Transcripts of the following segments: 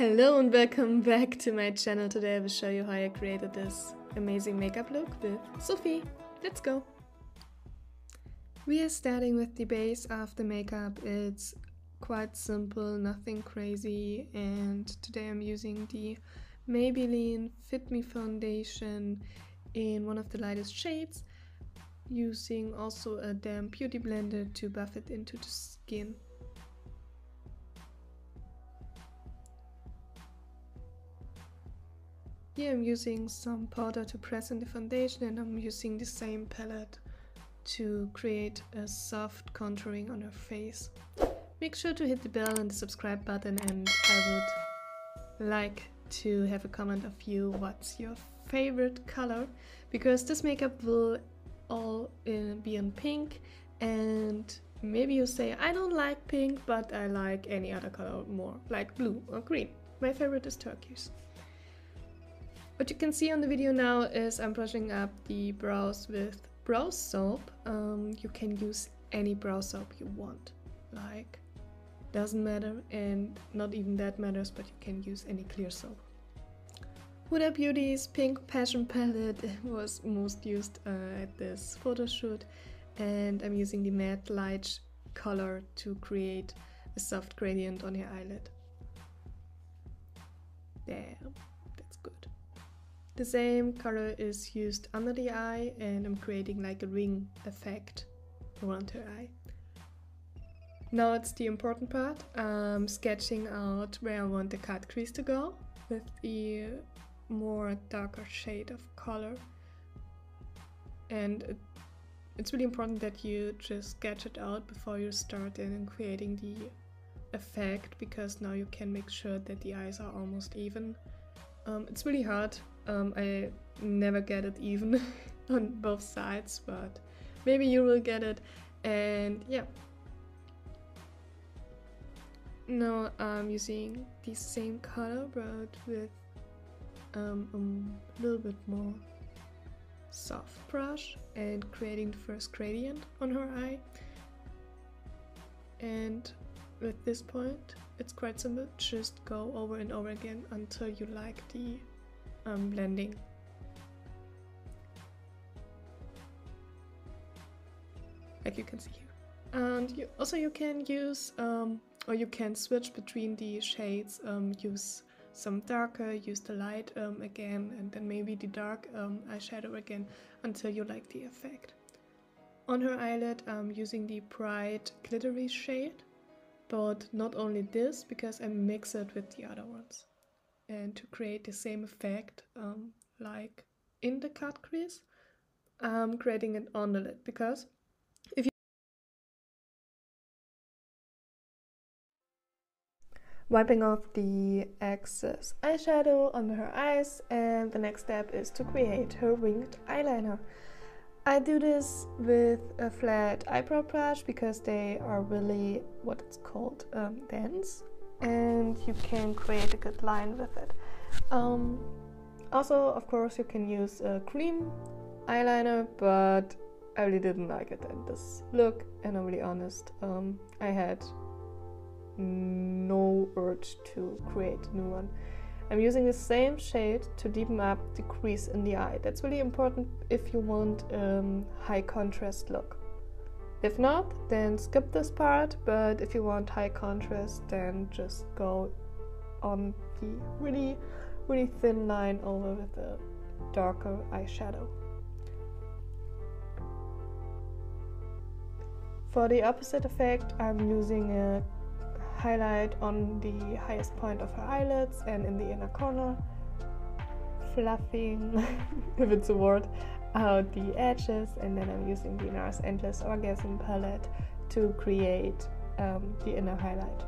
Hello and welcome back to my channel. Today I will show you how I created this amazing makeup look with Sophie. Let's go! We are starting with the base of the makeup. It's quite simple, nothing crazy, and today I'm using the Maybelline Fit Me Foundation in one of the lightest shades, using also a damp beauty blender to buff it into the skin. Here I'm using some powder to press in the foundation, and I'm using the same palette to create a soft contouring on her face. Make sure to hit the bell and the subscribe button, and I would like to have a comment of you, what's your favorite color, because this makeup will all be in pink, and maybe you say I don't like pink but I like any other color more, like blue or green. My favorite is turquoise. What you can see on the video now is I'm brushing up the brows with brow soap. You can use any brow soap you want, like, doesn't matter, and not even that matters, but you can use any clear soap. Huda Beauty's Pink Passion palette was most used at this photo shoot, and I'm using the matte light color to create a soft gradient on your eyelid. There. The same color is used under the eye, and I'm creating like a ring effect around her eye. Now it's the important part. I'm sketching out where I want the cut crease to go with the more darker shade of color. And it's really important that you just sketch it out before you start in and creating the effect, because now you can make sure that the eyes are almost even. It's really hard. I never get it even on both sides, but maybe you will get it. And yeah. Now I'm using the same color but with a little bit more soft brush, and creating the first gradient on her eye. And with this point, it's quite simple. Just go over and over again until you like the blending. Like you can see here. And you can use or you can switch between the shades, use some darker, use the light again, and then maybe the dark eyeshadow again until you like the effect. On her eyelid I'm using the bright glittery shade, but not only this, because I mix it with the other ones, and to create the same effect like in the cut crease, I'm creating it on the lid, because if you wiping off the excess eyeshadow on her eyes, and the next step is to create her winged eyeliner. I do this with a flat eyebrow brush because they are really what it's called dense, and you can create a good line with it. Also, of course, you can use a cream eyeliner, but I really didn't like it in this look, and I'm really honest, I had no urge to create a new one. I'm using the same shade to deepen up the crease in the eye. That's really important if you want a high contrast look. If not, then skip this part, but if you want high contrast, then just go on the really, really thin line over with a darker eyeshadow. For the opposite effect, I'm using a highlight on the highest point of her eyelids and in the inner corner, fluffing, if it's a word, out the edges, and then I'm using the NARS Endless Orgasm palette to create the inner highlight.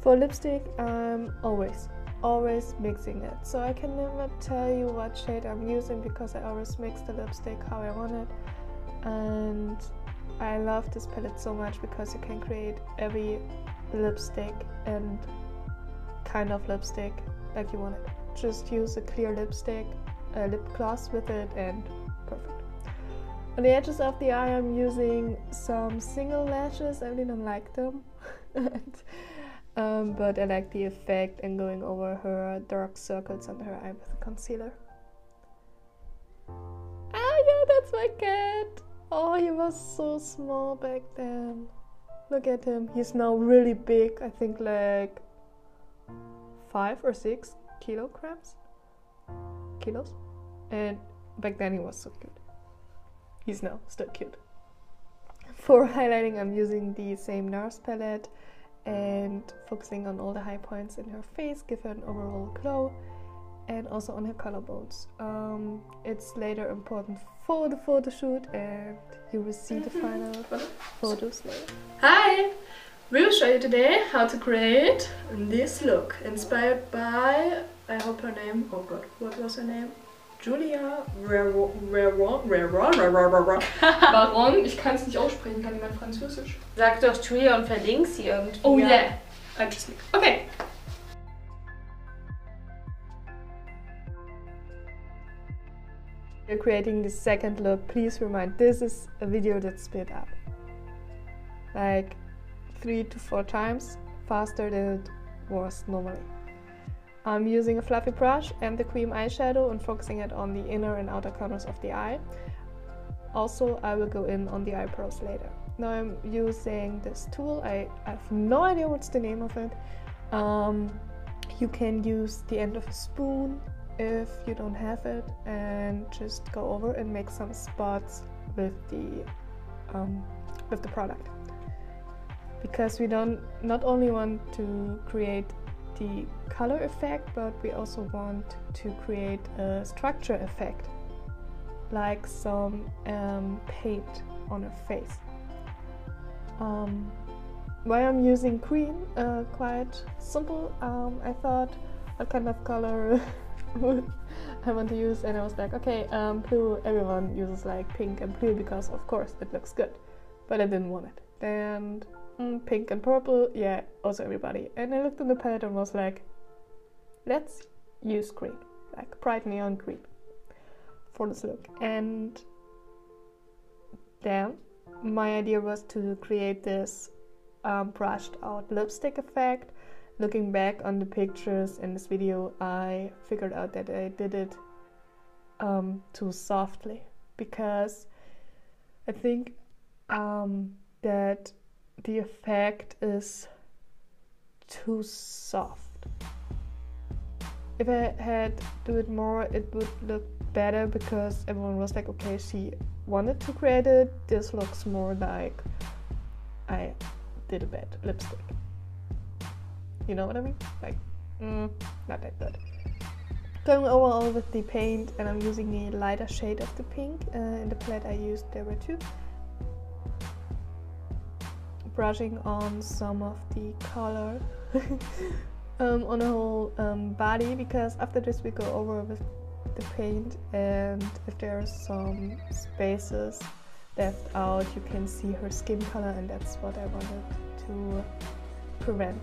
For lipstick, I'm always mixing it, so I can never tell you what shade I'm using because I always mix the lipstick how I want it. And I love this palette so much because you can create every lipstick and kind of lipstick like you want it. Just use a clear lipstick, a lip gloss with it, and perfect. On the edges of the eye I'm using some single lashes. I really don't like them. But I like the effect, and going over her dark circles under her eye with a concealer. Ah yeah, that's my cat! Oh, he was so small back then. Look at him, he's now really big. I think like 5 or 6 kilograms, and back then he was so cute. He's now still cute. For highlighting I'm using the same NARS palette and focusing on all the high points in her face, give her an overall glow, and also on her collarbones. It's later important for the photo shoot, and you will see the final photos later. Hi! We will show you today how to create this look inspired by, I hope her name, oh god, what was her name? Julia Voron, ich kann es nicht aussprechen, kann jemand Französisch? Sag doch Julia und verlink sie irgendwie. Oh yeah, I'm just like, okay. You're creating the second look. Please remind, this is a video that's sped up, like 3 to 4 times faster than it was normally. I'm using a fluffy brush and the cream eyeshadow and focusing it on the inner and outer corners of the eye. Also, I will go in on the eyebrows later. Now I'm using this tool. I have no idea what's the name of it. You can use the end of a spoon if you don't have it, and just go over and make some spots with the product. Because we don't not only want to create the color effect, but we also want to create a structure effect, like some paint on her face. Why I'm using green, quite simple. I thought what kind of color I want to use, and I was like, okay, blue. Everyone uses like pink and blue because of course it looks good, but I didn't want it. And pink and purple, yeah, also everybody. And I looked in the palette and was like, let's use green, like bright neon green for this look. And then my idea was to create this brushed out lipstick effect. Looking back on the pictures in this video, I figured out that I did it too softly, because I think that the effect is too soft. If I had do it more, it would look better, because everyone was like, okay, she wanted to create it. This looks more like I did a bad lipstick. You know what I mean? Like, not that good. Going overall with the paint, and I'm using a lighter shade of the pink. In the palette I used, there were 2. Brushing on some of the color on the whole body, because after this we go over with the paint, and if there are some spaces left out, you can see her skin color, and that's what I wanted to prevent.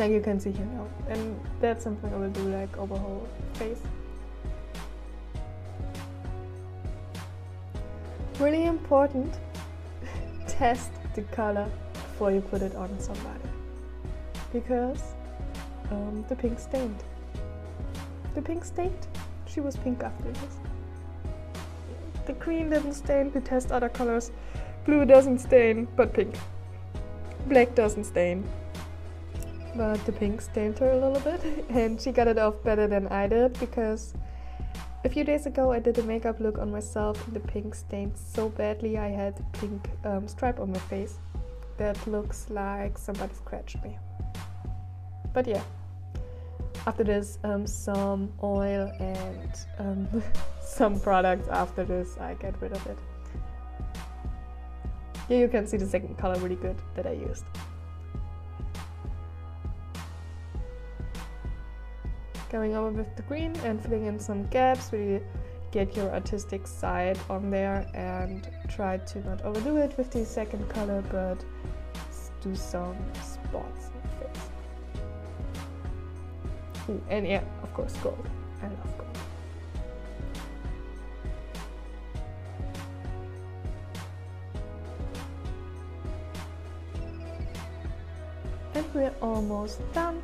Like you can see here now, and that's something I will do like over the whole face. Really important, test the color before you put it on somebody, because the pink stained. The pink stained? She was pink after this. The green didn't stain. We test other colors. Blue doesn't stain, but pink. Black doesn't stain, but the pink stained her a little bit, and she got it off better than I did, because a few days ago I did a makeup look on myself and the pink stained so badly. I had a pink stripe on my face that looks like somebody scratched me. But yeah, after this some oil and some products after this, I get rid of it. Here you can see the second color really good that I used. Going over with the green and filling in some gaps, really get your artistic side on there, and try to not overdo it with the second color, but do some spots on the face. Ooh, and yeah, of course gold. I love gold. and we're almost done.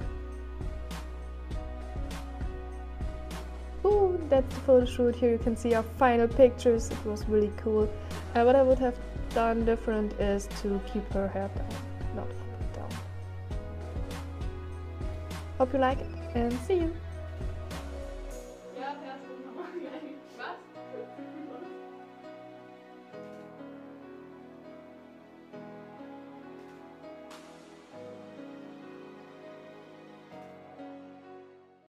Ooh, that's the photo shoot. Here you can see our final pictures. It was really cool. What I would have done different is to keep her hair down, not up and down. Hope you like it, and see you!